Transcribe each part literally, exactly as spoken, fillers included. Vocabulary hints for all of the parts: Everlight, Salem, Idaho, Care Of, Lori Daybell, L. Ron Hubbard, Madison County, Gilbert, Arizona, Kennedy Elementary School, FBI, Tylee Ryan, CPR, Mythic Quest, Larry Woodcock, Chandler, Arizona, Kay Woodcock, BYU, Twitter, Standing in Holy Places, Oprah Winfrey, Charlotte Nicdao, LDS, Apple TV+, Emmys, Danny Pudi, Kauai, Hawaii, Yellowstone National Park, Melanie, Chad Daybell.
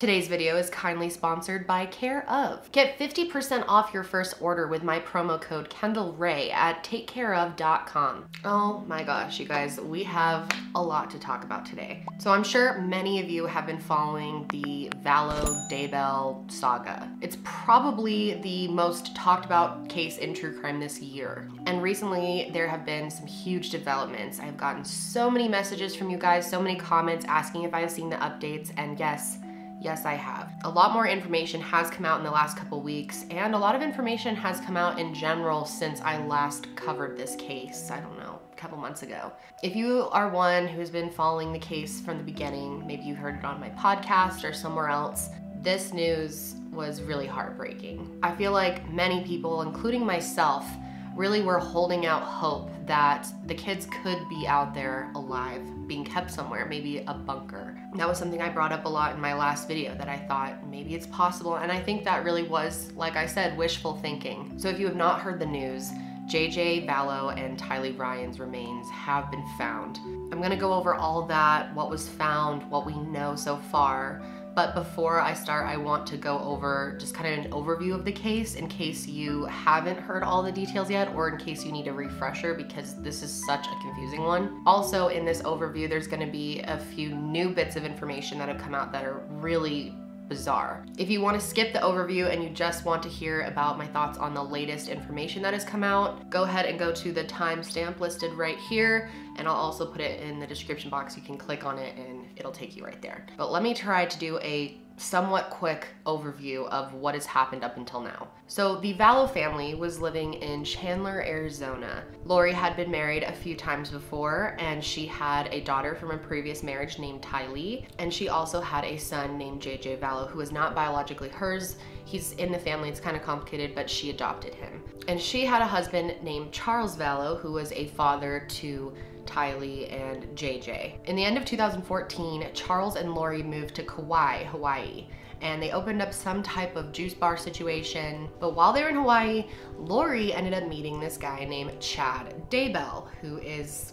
Today's video is kindly sponsored by Care Of. Get fifty percent off your first order with my promo code Kendall Rae at take care of dot com. Oh my gosh, you guys, we have a lot to talk about today. So I'm sure many of you have been following the Vallow Daybell saga. It's probably the most talked about case in true crime this year. And recently there have been some huge developments. I've gotten so many messages from you guys, so many comments asking if I've seen the updates, and yes, Yes, I have. A lot more information has come out in the last couple weeks, and a lot of information has come out in general since I last covered this case, I don't know, a couple months ago. If you are one who's been following the case from the beginning, maybe you heard it on my podcast or somewhere else, this news was really heartbreaking. I feel like many people, including myself, really were holding out hope that the kids could be out there alive, being kept somewhere, maybe a bunker. That was something I brought up a lot in my last video, that I thought maybe it's possible, and I think that really was, like I said, wishful thinking. So if you have not heard the news, J J Vallow and Tylee Ryan's remains have been found. I'm gonna go over all that, what was found, what we know so far, but before I start, I want to go over just kind of an overview of the case in case you haven't heard all the details yet, or in case you need a refresher, because this is such a confusing one. Also, in this overview, there's going to be a few new bits of information that have come out that are really bizarre. If you want to skip the overview and you just want to hear about my thoughts on the latest information that has come out, go ahead and go to the timestamp listed right here, and I'll also put it in the description box. You can click on it and it'll take you right there. But let me try to do a somewhat quick overview of what has happened up until now. So the Vallow family was living in Chandler, Arizona. Lori had been married a few times before, and she had a daughter from a previous marriage named Tylee, and she also had a son named J J Vallow, who is not biologically hers. He's in the family, it's kind of complicated, but she adopted him. And she had a husband named Charles Vallow, who was a father to Tylee and J J. In the end of two thousand fourteen, Charles and Lori moved to Kauai, Hawaii, and they opened up some type of juice bar situation. But while they were in Hawaii, Lori ended up meeting this guy named Chad Daybell, who is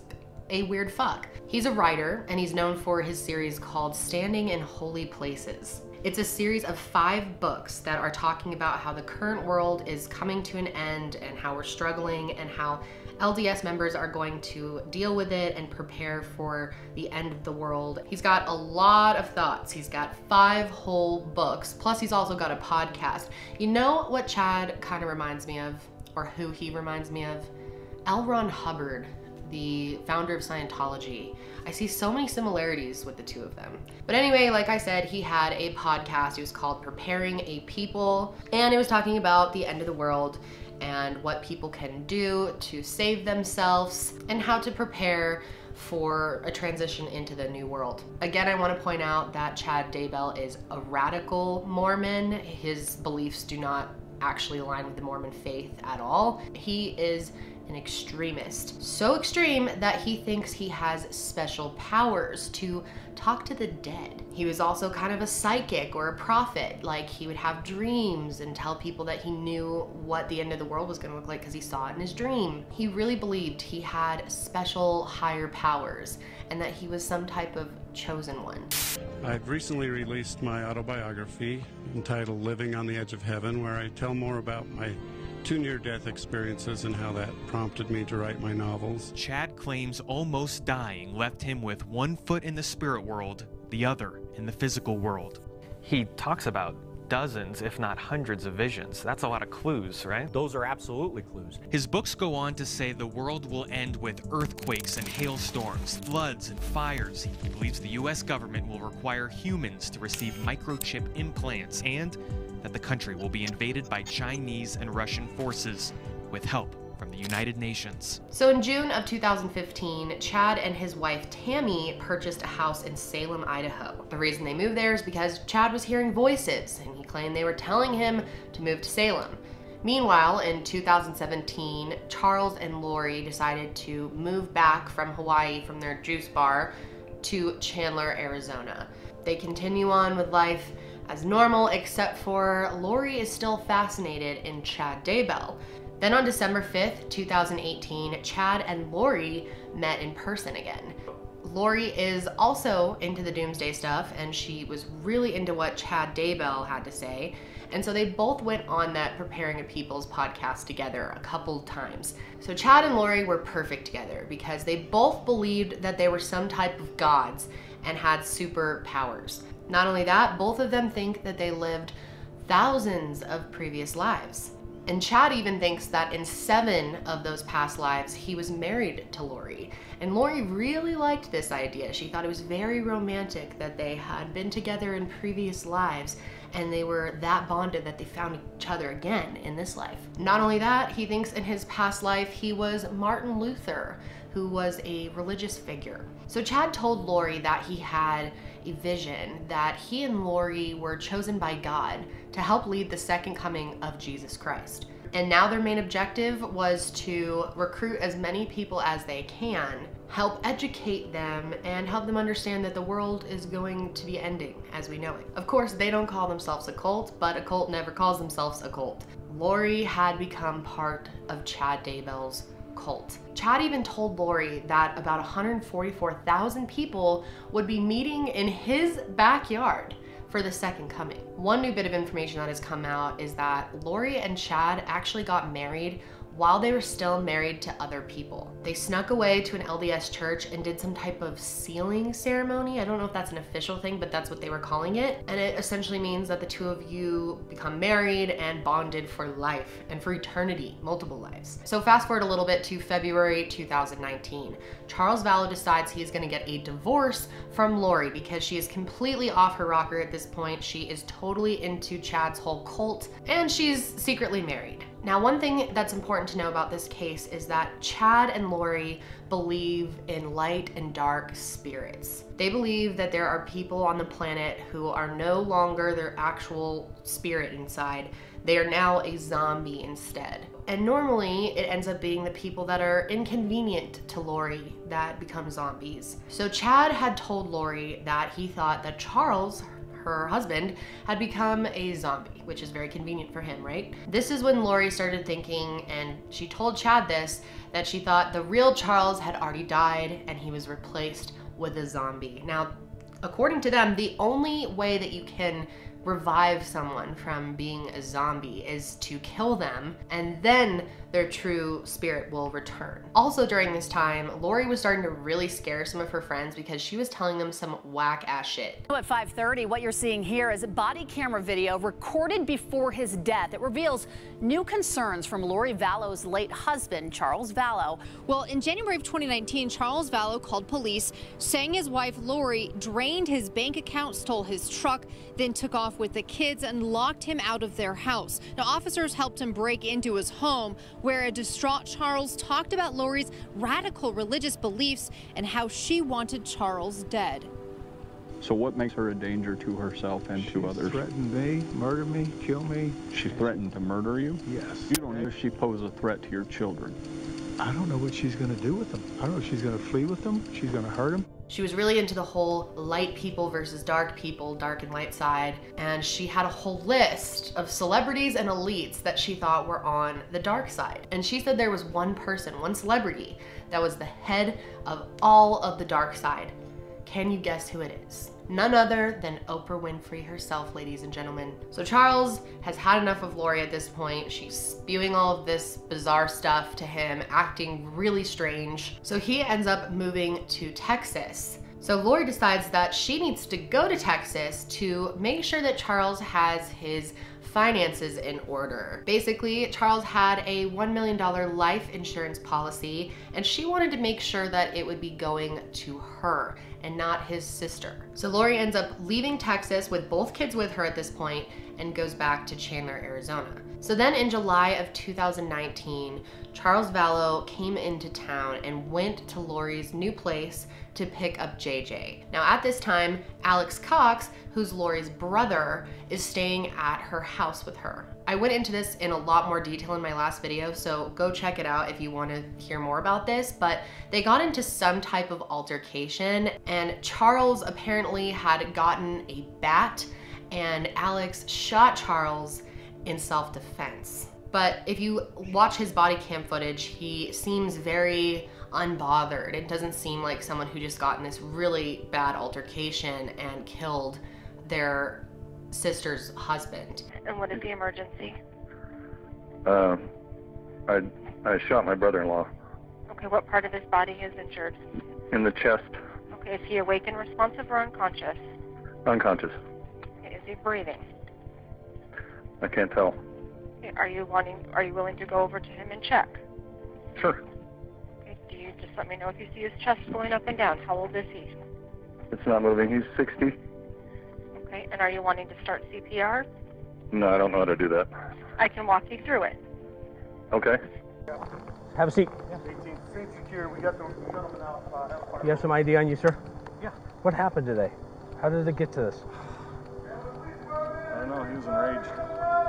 a weird fuck. He's a writer, and he's known for his series called Standing in Holy Places. It's a series of five books that are talking about how the current world is coming to an end, and how we're struggling, and how L D S members are going to deal with it and prepare for the end of the world. He's got a lot of thoughts. He's got five whole books, plus he's also got a podcast. You know what Chad kind of reminds me of, or who he reminds me of? L. Ron Hubbard, the founder of Scientology. I see so many similarities with the two of them. But anyway, like I said, he had a podcast. It was called Preparing a People, and it was talking about the end of the world and what people can do to save themselves and how to prepare for a transition into the new world. Again, I want to point out that Chad Daybell is a radical Mormon. His beliefs do not actually align with the Mormon faith at all. He is an extremist, so extreme that he thinks he has special powers to talk to the dead. He was also kind of a psychic or a prophet. Like, he would have dreams and tell people that he knew what the end of the world was gonna look like because he saw it in his dream. He really believed he had special higher powers and that he was some type of chosen one. I've recently released my autobiography entitled Living on the Edge of Heaven, where I tell more about my two near-death experiences and how that prompted me to write my novels. Chad claims almost dying left him with one foot in the spirit world, the other in the physical world. He talks about dozens, if not hundreds, of visions. That's a lot of clues, right? Those are absolutely clues. His books go on to say the world will end with earthquakes and hailstorms, floods and fires. He believes the U S government will require humans to receive microchip implants, and that the country will be invaded by Chinese and Russian forces with help from the United Nations. So in June of two thousand fifteen, Chad and his wife Tammy purchased a house in Salem, Idaho. The reason they moved there is because Chad was hearing voices, and he claimed they were telling him to move to Salem. Meanwhile, in two thousand seventeen, Charles and Lori decided to move back from Hawaii from their juice bar to Chandler, Arizona. They continue on with life as normal, except for Lori is still fascinated in Chad Daybell. Then on December fifth, two thousand eighteen, Chad and Lori met in person again. Lori is also into the doomsday stuff, and she was really into what Chad Daybell had to say. And so they both went on that Preparing a People's podcast together a couple times. So Chad and Lori were perfect together because they both believed that they were some type of gods and had superpowers. Not only that, both of them think that they lived thousands of previous lives. And Chad even thinks that in seven of those past lives, he was married to Lori. And Lori really liked this idea. She thought it was very romantic that they had been together in previous lives, and they were that bonded that they found each other again in this life. Not only that, he thinks in his past life, he was Martin Luther, who was a religious figure. So Chad told Lori that he had a vision that he and Lori were chosen by God to help lead the second coming of Jesus Christ. And now their main objective was to recruit as many people as they can, help educate them, and help them understand that the world is going to be ending as we know it. Of course, they don't call themselves a cult, but a cult never calls themselves a cult. Lori had become part of Chad Daybell's cult. Chad even told Lori that about one hundred forty-four thousand people would be meeting in his backyard for the second coming. One new bit of information that has come out is that Lori and Chad actually got married while they were still married to other people. They snuck away to an L D S church and did some type of sealing ceremony. I don't know if that's an official thing, but that's what they were calling it. And it essentially means that the two of you become married and bonded for life and for eternity, multiple lives. So fast forward a little bit to February two thousand nineteen. Charles Vallow decides he is gonna get a divorce from Lori because she is completely off her rocker at this point. She is totally into Chad's whole cult, and she's secretly married. Now, one thing that's important to know about this case is that Chad and Lori believe in light and dark spirits. They believe that there are people on the planet who are no longer their actual spirit inside. They are now a zombie instead. And normally it ends up being the people that are inconvenient to Lori that become zombies. So Chad had told Lori that he thought that Charles, her husband, had become a zombie, which is very convenient for him, right? This is when Lori started thinking, and she told Chad this, that she thought the real Charles had already died and he was replaced with a zombie. Now, according to them, the only way that you can revive someone from being a zombie is to kill them, and then their true spirit will return. Also during this time, Lori was starting to really scare some of her friends because she was telling them some whack ass shit. At five thirty, what you're seeing here is a body camera video recorded before his death. It reveals new concerns from Lori Vallow's late husband, Charles Vallow. Well, in January of twenty nineteen, Charles Vallow called police saying his wife Lori drained his bank account, stole his truck, then took off with the kids and locked him out of their house. Now, officers helped him break into his home, where a distraught Charles talked about Lori's radical religious beliefs and how she wanted Charles dead. So what makes her a danger to herself and she to others? She threatened me, murder me, kill me. She threatened to murder you? Yes. You don't know if she poses a threat to your children. I don't know what she's going to do with them. I don't know if she's going to flee with them, she's going to hurt them. She was really into the whole light people versus dark people, dark and light side, and she had a whole list of celebrities and elites that she thought were on the dark side. And she said there was one person, one celebrity, that was the head of all of the dark side. Can you guess who it is? None other than Oprah Winfrey herself, ladies and gentlemen. So Charles has had enough of Lori at this point. She's spewing all of this bizarre stuff to him, acting really strange. So he ends up moving to Texas. So Lori decides that she needs to go to Texas to make sure that Charles has his finances in order. Basically, Charles had a one million dollar life insurance policy, and she wanted to make sure that it would be going to her and not his sister. So Lori ends up leaving Texas with both kids with her at this point and goes back to Chandler, Arizona. So then in July of two thousand nineteen, Charles Vallow came into town and went to Lori's new place to pick up J J. Now at this time, Alex Cox, who's Lori's brother, is staying at her house with her. I went into this in a lot more detail in my last video, so go check it out if you want to hear more about this, but they got into some type of altercation, and Charles apparently had gotten a bat, and Alex shot Charles in self-defense. But if you watch his body cam footage, he seems very unbothered. It doesn't seem like someone who just got in this really bad altercation and killed their sister's husband. And what is the emergency? Uh, I, I shot my brother-in-law. Okay, what part of his body is injured? In the chest. Okay, is he awake and responsive or unconscious? Unconscious. Okay, is he breathing? I can't tell. Okay, are you wanting, are you willing to go over to him and check? Sure. Okay, do you just let me know if you see his chest going up and down? How old is he? It's not moving, he's sixty. Okay, and are you wanting to start C P R? No, I don't know how to do that. I can walk you through it. Okay. Have a seat. Yeah. eighteenth Street Secure, we got the gentleman out. Uh, have a you have some I D on you, sir? Yeah. What happened today? How did it get to this? I don't know, he was enraged.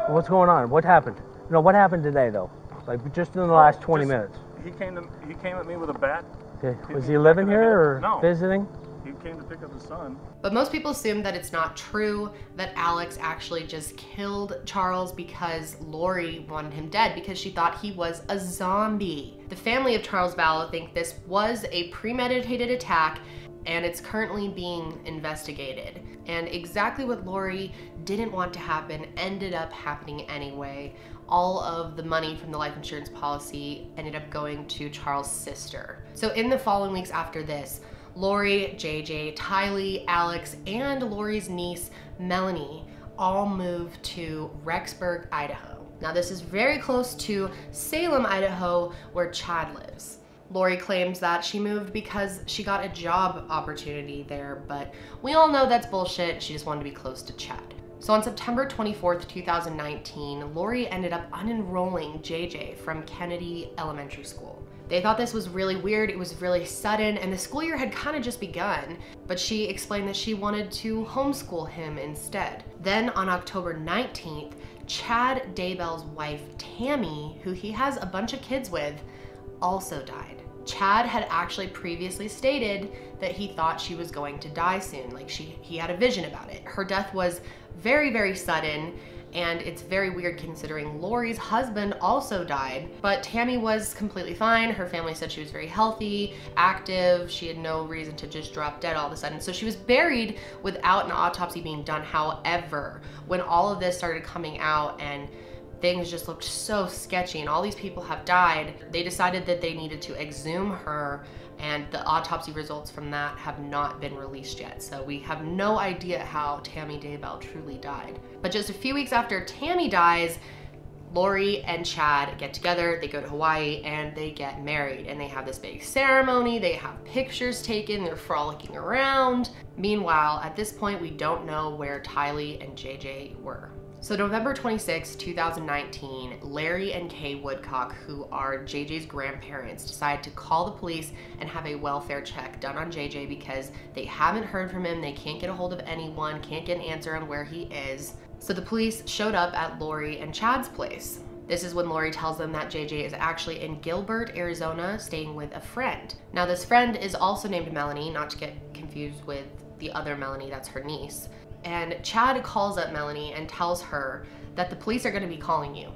Well, what's going on? What happened? No, what happened today, though? Like, just in the oh, last twenty just, minutes. He came to, he came at me with a bat. Okay. Was he, he living here or no. visiting? He came to pick up his son. But most people assume that it's not true, that Alex actually just killed Charles because Lori wanted him dead because she thought he was a zombie. The family of Charles Vallow think this was a premeditated attack and it's currently being investigated. And exactly what Lori didn't want to happen ended up happening anyway. All of the money from the life insurance policy ended up going to Charles' sister. So in the following weeks after this, Lori, J J, Tylee, Alex, and Lori's niece, Melanie, all moved to Rexburg, Idaho. Now this is very close to Salem, Idaho, where Chad lives. Lori claims that she moved because she got a job opportunity there, but we all know that's bullshit. She just wanted to be close to Chad. So on September twenty-fourth, two thousand nineteen, Lori ended up unenrolling J J from Kennedy Elementary School. They thought this was really weird, it was really sudden, and the school year had kind of just begun, but she explained that she wanted to homeschool him instead. Then on October nineteenth, Chad Daybell's wife, Tammy, who he has a bunch of kids with, also died. Chad had actually previously stated that he thought she was going to die soon, like she, he had a vision about it. Her death was very, very sudden, and it's very weird considering Lori's husband also died, but Tammy was completely fine. Her family said she was very healthy, active. She had no reason to just drop dead all of a sudden. So she was buried without an autopsy being done. However, when all of this started coming out and things just looked so sketchy and all these people have died, they decided that they needed to exhume her, and the autopsy results from that have not been released yet. So we have no idea how Tammy Daybell truly died. But just a few weeks after Tammy dies, Lori and Chad get together, they go to Hawaii, and they get married, and they have this big ceremony, they have pictures taken, they're frolicking around. Meanwhile, at this point, we don't know where Tylee and J J were. So November twenty-sixth, two thousand nineteen, Larry and Kay Woodcock, who are J J's grandparents, decide to call the police and have a welfare check done on J J because they haven't heard from him, they can't get a hold of anyone, can't get an answer on where he is. So the police showed up at Lori and Chad's place. This is when Lori tells them that J J is actually in Gilbert, Arizona, staying with a friend. Now this friend is also named Melanie, not to get confused with the other Melanie, that's her niece. And Chad calls up Melanie and tells her that the police are gonna be calling you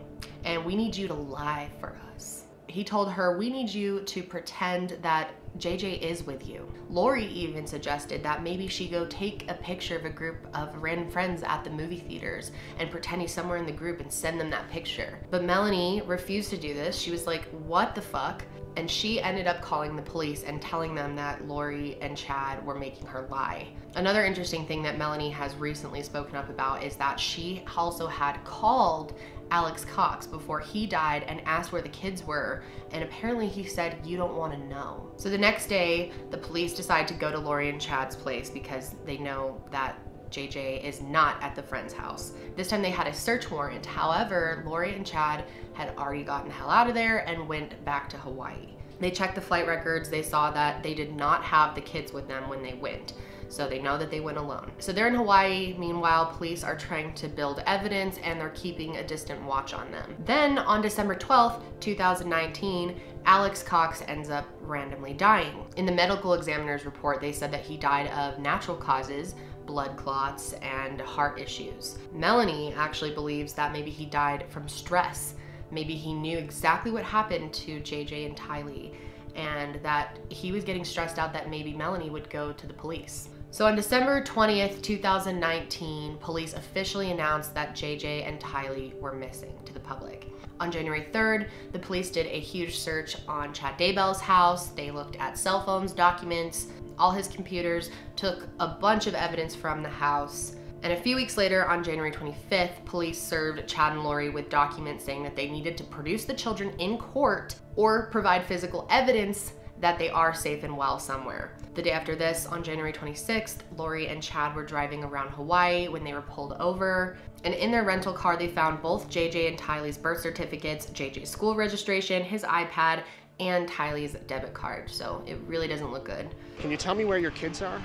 and we need you to lie for us. He told her, we need you to pretend that J J is with you. Lori even suggested that maybe she go take a picture of a group of random friends at the movie theaters and pretend he's somewhere in the group and send them that picture. But Melanie refused to do this. She was like, what the fuck? And she ended up calling the police and telling them that Lori and Chad were making her lie. Another interesting thing that Melanie has recently spoken up about is that she also had called Alex Cox before he died and asked where the kids were, and apparently he said, you don't want to know. So the next day, the police decide to go to Lori and Chad's place because they know that J J is not at the friend's house. This time they had a search warrant. However, Lori and Chad had already gotten the hell out of there and went back to Hawaii. They checked the flight records. They saw that they did not have the kids with them when they went. So they know that they went alone. So they're in Hawaii. Meanwhile, police are trying to build evidence and they're keeping a distant watch on them. Then on December twelfth, two thousand nineteen, Alex Cox ends up randomly dying. In the medical examiner's report, they said that he died of natural causes, blood clots, and heart issues. Melanie actually believes that maybe he died from stress Maybe he knew exactly what happened to J J and Tylee, and that he was getting stressed out that maybe Melanie would go to the police. So on December twentieth, two thousand nineteen, police officially announced that J J and Tylee were missing to the public. On January third, the police did a huge search on Chad Daybell's house. They looked at cell phones, documents, all his computers, took a bunch of evidence from the house. And a few weeks later, on January twenty-fifth, police served Chad and Lori with documents saying that they needed to produce the children in court or provide physical evidence that they are safe and well somewhere. The day after this, on January twenty-sixth, Lori and Chad were driving around Hawaii when they were pulled over. And in their rental car, they found both J J and Tylee's birth certificates, J J's school registration, his iPad, and Tylee's debit card. So it really doesn't look good. Can you tell me where your kids are?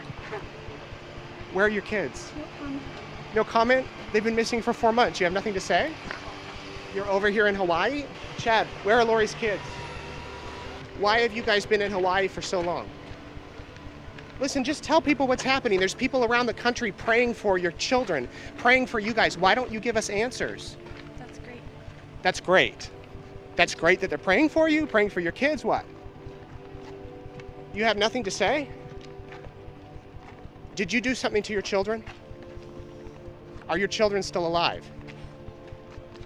Where are your kids? No comment. No comment? They've been missing for four months. You have nothing to say? You're over here in Hawaii? Chad, where are Lori's kids? Why have you guys been in Hawaii for so long? Listen, just tell people what's happening. There's people around the country praying for your children, praying for you guys. Why don't you give us answers? That's great. That's great. That's great that they're praying for you, praying for your kids, what? You have nothing to say? Did you do something to your children? Are your children still alive?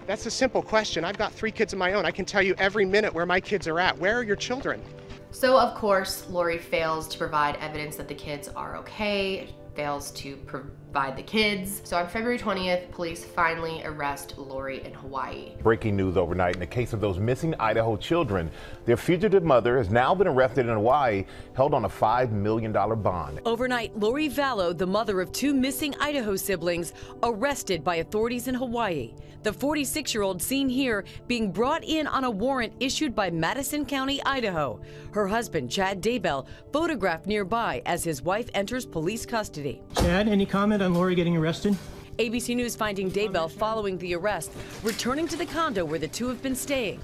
That's a simple question. I've got three kids of my own. I can tell you every minute where my kids are at. Where are your children? So of course, Lori fails to provide evidence that the kids are okay, fails to provide the kids. So on February twentieth, police finally arrest Lori in Hawaii. Breaking news overnight in the case of those missing Idaho children. Their fugitive mother has now been arrested in Hawaii, held on a five million dollar bond. Overnight, Lori Vallow, the mother of two missing Idaho siblings, arrested by authorities in Hawaii. The forty-six-year-old seen here being brought in on a warrant issued by Madison County, Idaho. Her husband, Chad Daybell, photographed nearby as his wife enters police custody. Chad, any comment on Lori getting arrested? A B C News finding Daybell following the arrest, returning to the condo where the two have been staying.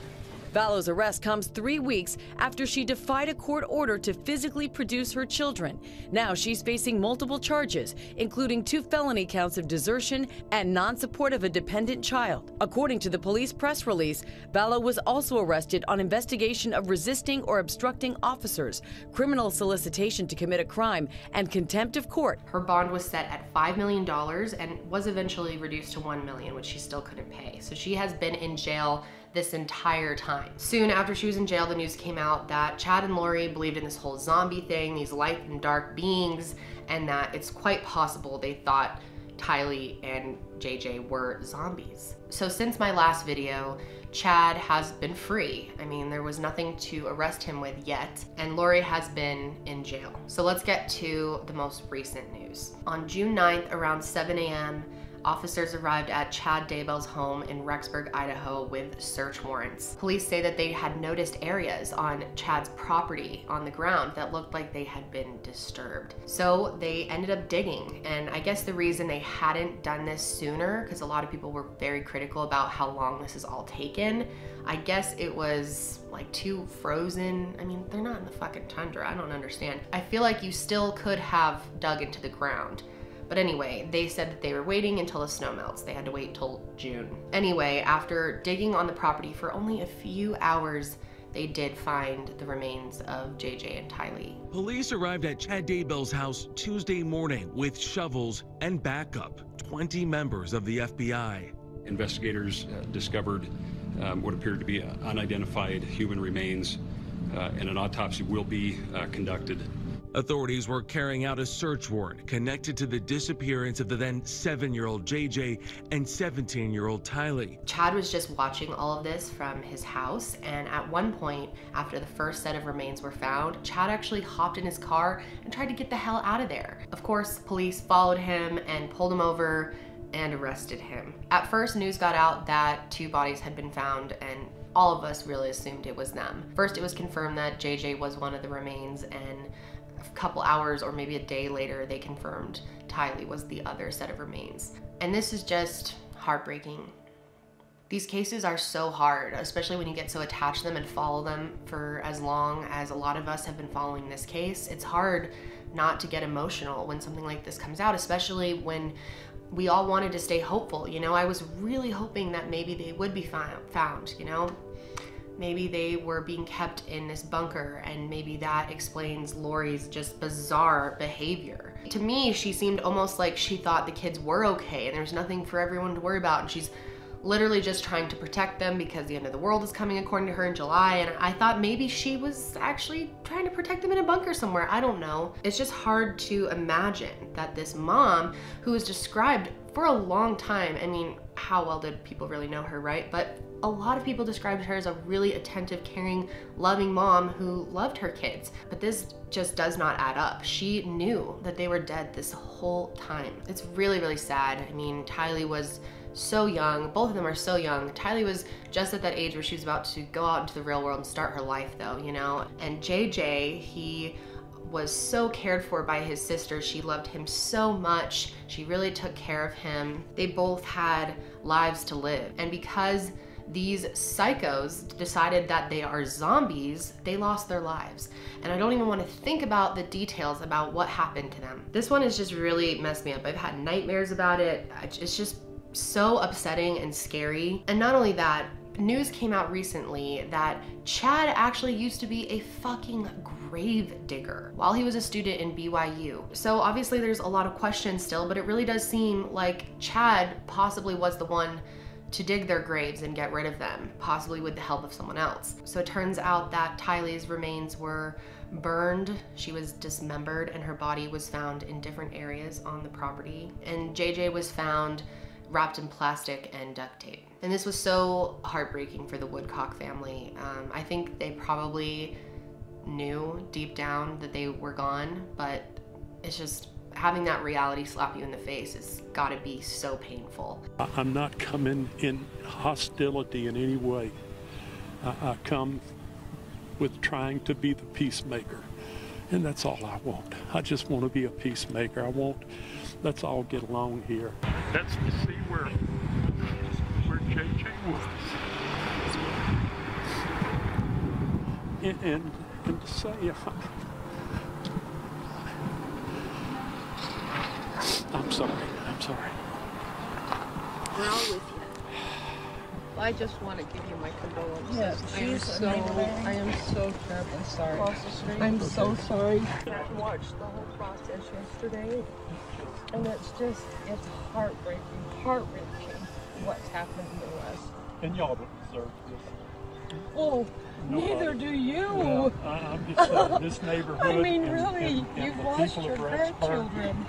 Vallow's arrest comes three weeks after she defied a court order to physically produce her children. Now she's facing multiple charges, including two felony counts of desertion and non-support of a dependent child. According to the police press release, Vallow was also arrested on investigation of resisting or obstructing officers, criminal solicitation to commit a crime, and contempt of court. Her bond was set at five million dollars and was eventually reduced to one million dollars, which she still couldn't pay. So she has been in jail this entire time. Soon after she was in jail, the news came out that Chad and Lori believed in this whole zombie thing, these light and dark beings, and that it's quite possible they thought Tylee and J J were zombies. So since my last video, Chad has been free. I mean, there was nothing to arrest him with yet, and Lori has been in jail. So let's get to the most recent news. On June ninth, around seven A M, officers arrived at Chad Daybell's home in Rexburg, Idaho with search warrants. Police say that they had noticed areas on Chad's property on the ground that looked like they had been disturbed. So they ended up digging, and I guess the reason they hadn't done this sooner, because a lot of people were very critical about how long this has all taken, I guess it was like too frozen. I mean, they're not in the fucking tundra, I don't understand. I feel like you still could have dug into the ground. But anyway, they said that they were waiting until the snow melts. They had to wait till June. Anyway, after digging on the property for only a few hours, they did find the remains of J J and Tylee. Police arrived at Chad Daybell's house Tuesday morning with shovels and backup, twenty members of the F B I. Investigators uh, discovered um, what appeared to be unidentified human remains, uh, and an autopsy will be uh, conducted. Authorities were carrying out a search warrant connected to the disappearance of the then seven-year-old J J and seventeen-year-old Tylee. Chad was just watching all of this from his house, and at one point, after the first set of remains were found, Chad actually hopped in his car and tried to get the hell out of there. Of course, police followed him and pulled him over and arrested him. At first, news got out that two bodies had been found, and all of us really assumed it was them. First, it was confirmed that J J was one of the remains, and a couple hours or maybe a day later, they confirmed Tylee was the other set of remains. And this is just heartbreaking. These cases are so hard, especially when you get so attached to them and follow them for as long as a lot of us have been following this case. It's hard not to get emotional when something like this comes out, especially when we all wanted to stay hopeful, you know. I was really hoping that maybe they would be found, you know. Maybe they were being kept in this bunker, and maybe that explains Lori's just bizarre behavior. To me, she seemed almost like she thought the kids were okay and there's nothing for everyone to worry about, and she's literally just trying to protect them because the end of the world is coming, according to her, in July. And I thought maybe she was actually trying to protect them in a bunker somewhere. I don't know. It's just hard to imagine that this mom, who was described for a long time, I mean, how well did people really know her, right? But a lot of people described her as a really attentive, caring, loving mom who loved her kids. But this just does not add up. She knew that they were dead this whole time. It's really, really sad. I mean, Tylee was so young. Both of them are so young. Tylee was just at that age where she was about to go out into the real world and start her life, though, you know? And J J, he was so cared for by his sister. She loved him so much. She really took care of him. They both had lives to live. And because these psychos decided that they are zombies, they lost their lives. And I don't even want to think about the details about what happened to them. This one has just really messed me up. I've had nightmares about it. It's just so upsetting and scary. And not only that, news came out recently that Chad actually used to be a fucking grave digger while he was a student in B Y U. So obviously there's a lot of questions still, but it really does seem like Chad possibly was the one to dig their graves and get rid of them, possibly with the help of someone else. So it turns out that Tylee's remains were burned, she was dismembered, and her body was found in different areas on the property. And J J was found wrapped in plastic and duct tape. And this was so heartbreaking for the Woodcock family. Um, I think they probably knew deep down that they were gone, but it's just having that reality slap you in the face has got to be so painful. I'm not coming in hostility in any way. I, I come with trying to be the peacemaker, and that's all I want. I just want to be a peacemaker. I want, let's all get along here. That's to see where, where J J was. And, and, and to say, I, I'm sorry, I'm sorry. We're all with you. Well, I just want to give you my condolences. Yeah, I am so, I am so terribly sorry. I'm so sorry. I watched the whole process yesterday. And it's just, it's heartbreaking, heart-wrenching what's happened to us. And y'all don't deserve this. Oh, nobody. Neither do you. Well, I, I'm just saying, this neighborhood. I mean, and, really, and, and you've lost your grandchildren.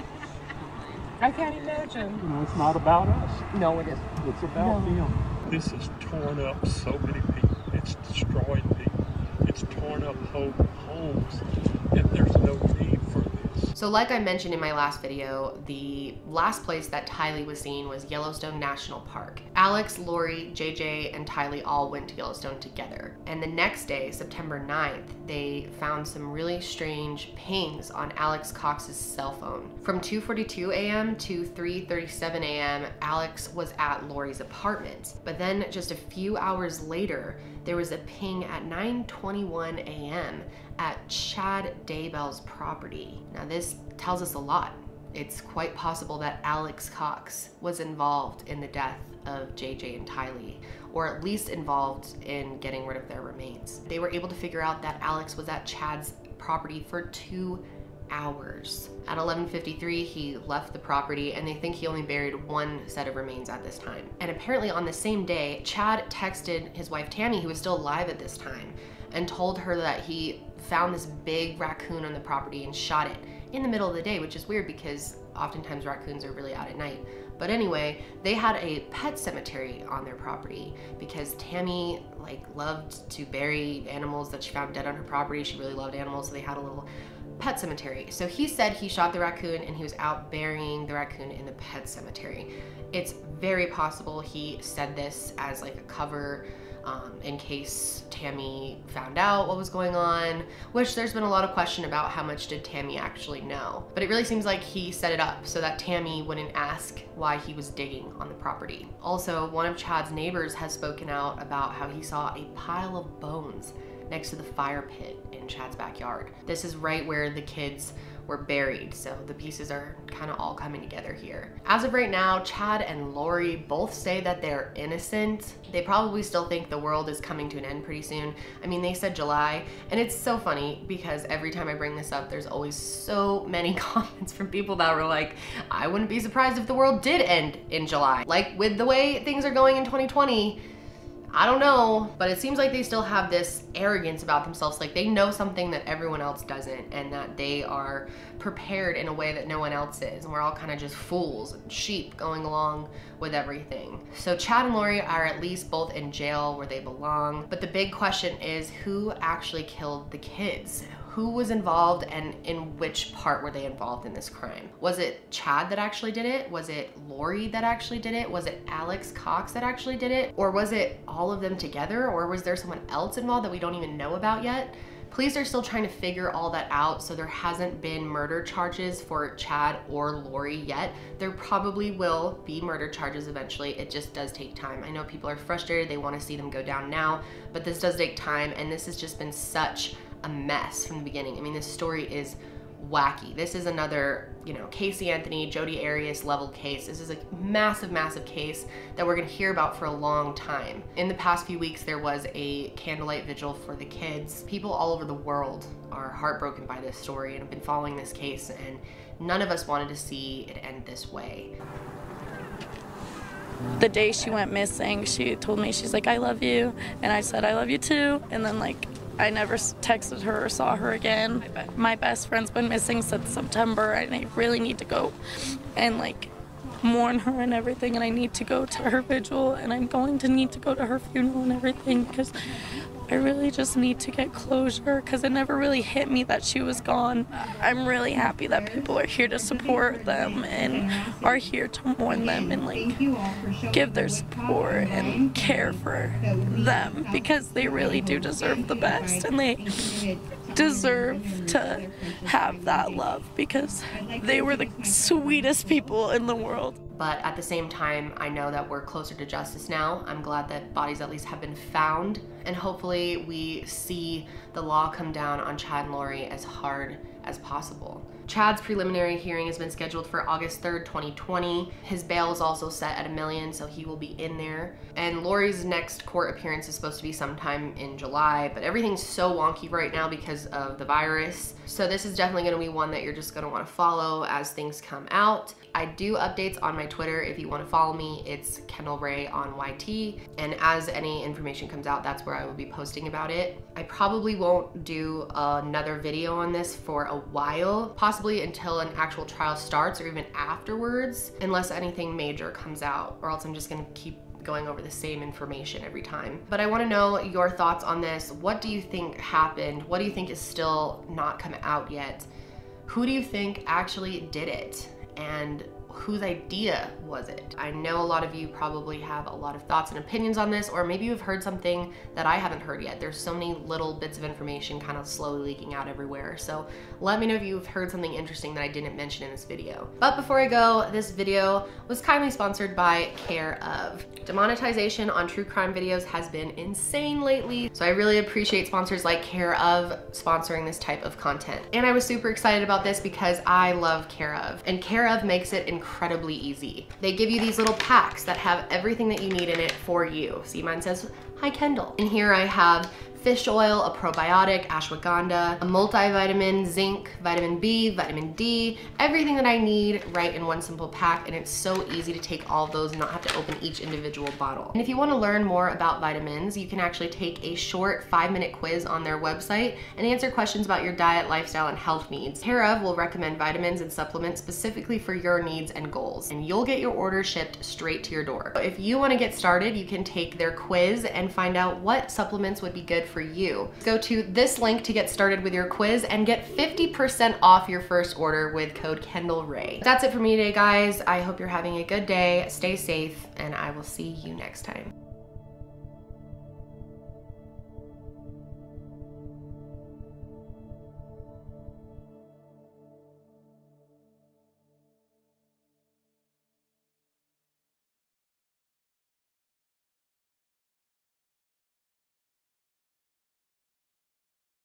I can't imagine. No, it's not about us. No, it isn't. It's about no. them. This has torn up so many people. It's destroyed people. It's torn up homes. And there's no need for them. So like I mentioned in my last video, the last place that Tylee was seen was Yellowstone National Park. Alex, Lori, J J, and Tylee all went to Yellowstone together. And the next day, September ninth, they found some really strange pings on Alex Cox's cell phone. From two forty-two a m to three thirty-seven a m, Alex was at Lori's apartment. But then just a few hours later, there was a ping at nine twenty-one a m at Chad Daybell's property. Now this tells us a lot. It's quite possible that Alex Cox was involved in the death of J J and Tylee, or at least involved in getting rid of their remains. They were able to figure out that Alex was at Chad's property for two hours. At eleven fifty-three, he left the property, and they think he only buried one set of remains at this time. And apparently on the same day, Chad texted his wife Tammy, who was still alive at this time, and told her that he found this big raccoon on the property and shot it in the middle of the day, which is weird because oftentimes raccoons are really out at night. But anyway, they had a pet cemetery on their property because Tammy like loved to bury animals that she found dead on her property. She really loved animals, so they had a little pet cemetery. So he said he shot the raccoon and he was out burying the raccoon in the pet cemetery. It's very possible he said this as like a cover Um, in case Tammy found out what was going on, which there's been a lot of question about how much did Tammy actually know. But it really seems like he set it up so that Tammy wouldn't ask why he was digging on the property. Also, one of Chad's neighbors has spoken out about how he saw a pile of bones next to the fire pit in Chad's backyard. This is right where the kids were buried, so the pieces are kind of all coming together here. As of right now, Chad and Lori both say that they're innocent. They probably still think the world is coming to an end pretty soon. I mean, they said July, and it's so funny because every time I bring this up, there's always so many comments from people that were like, I wouldn't be surprised if the world did end in July. Like, with the way things are going in twenty twenty, I don't know, but it seems like they still have this arrogance about themselves, like they know something that everyone else doesn't, and that they are prepared in a way that no one else is, and we're all kind of just fools and sheep going along with everything. So Chad and Lori are at least both in jail where they belong, but the big question is, who actually killed the kids? Who was involved, and in which part were they involved in this crime? Was it Chad that actually did it? Was it Lori that actually did it? Was it Alex Cox that actually did it? Or was it all of them together? Or was there someone else involved that we don't even know about yet? Police are still trying to figure all that out, so there hasn't been murder charges for Chad or Lori yet. There probably will be murder charges eventually. It just does take time. I know people are frustrated, they want to see them go down now, but this does take time, and this has just been such a mess from the beginning. I mean, this story is wacky. This is another, you know, Casey Anthony, Jodi Arias level case. This is a massive, massive case that we're gonna hear about for a long time. In the past few weeks, there was a candlelight vigil for the kids. People all over the world are heartbroken by this story and have been following this case, and none of us wanted to see it end this way. The day she went missing, she told me, she's like, I love you. And I said, I love you too. And then, like, I never texted her or saw her again. My best friend's been missing since September, and I really need to go and, like, mourn her and everything, and I need to go to her vigil, and I'm going to need to go to her funeral and everything, because I really just need to get closure, because it never really hit me that she was gone. I'm really happy that people are here to support them and are here to mourn them and, like, give their support and care for them, because they really do deserve the best, and they deserve to have that love, because they were the sweetest people in the world. But at the same time, I know that we're closer to justice now. I'm glad that bodies at least have been found, and hopefully we see the law come down on Chad and Lori as hard as possible. Chad's preliminary hearing has been scheduled for August third, twenty twenty. His bail is also set at a million, so he will be in there. And Lori's next court appearance is supposed to be sometime in July, but everything's so wonky right now because of the virus. So this is definitely gonna be one that you're just gonna wanna follow as things come out. I do updates on my Twitter. If you wanna follow me, it's Kendall Rae on Y T. And as any information comes out, that's where I will be posting about it. I probably won't do another video on this for a while, possibly Possibly until an actual trial starts, or even afterwards, unless anything major comes out, or else I'm just gonna keep going over the same information every time. But I want to know your thoughts on this. What do you think happened? What do you think is still not come out yet? Who do you think actually did it, and whose idea was it? I know a lot of you probably have a lot of thoughts and opinions on this, or maybe you've heard something that I haven't heard yet. There's so many little bits of information kind of slowly leaking out everywhere. So let me know if you've heard something interesting that I didn't mention in this video. But before I go, this video was kindly sponsored by Care Of. Demonetization on true crime videos has been insane lately, so I really appreciate sponsors like Care Of sponsoring this type of content. And I was super excited about this because I love Care Of, and Care Of makes it incredible incredibly easy. They give you these little packs that have everything that you need in it for you. See, mine says, hi Kendall. In here I have fish oil, a probiotic, ashwagandha, a multivitamin, zinc, vitamin B, vitamin D, everything that I need right in one simple pack, and it's so easy to take all those and not have to open each individual bottle. And if you want to learn more about vitamins, you can actually take a short five-minute quiz on their website and answer questions about your diet, lifestyle, and health needs. Care Of will recommend vitamins and supplements specifically for your needs and goals, and you'll get your order shipped straight to your door. So if you want to get started, you can take their quiz and find out what supplements would be good for you. Go to this link to get started with your quiz and get fifty percent off your first order with code Kendall Rae. That's it for me today, guys. I hope you're having a good day. Stay safe, and I will see you next time.